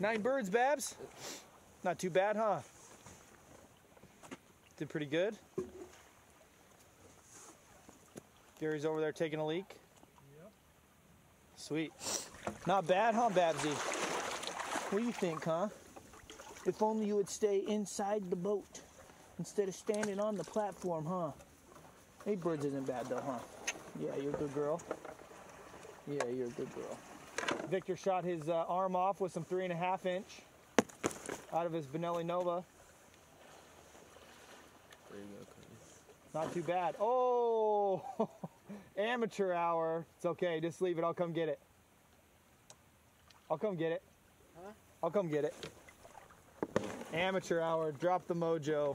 9 birds, Babs. Not too bad, huh? Did pretty good. Gary's over there taking a leak. Yep. Sweet. Not bad, huh, Babsy? What do you think, huh? If only you would stay inside the boat instead of standing on the platform, huh? 8 birds isn't bad, though, huh? Yeah, you're a good girl. Yeah, you're a good girl. Victor shot his arm off with some 3.5-inch out of his Benelli Nova. Not too bad. Oh, amateur hour. It's okay, just leave it. I'll come get it. I'll come get it. Huh? I'll come get it. Amateur hour. Drop the mojo.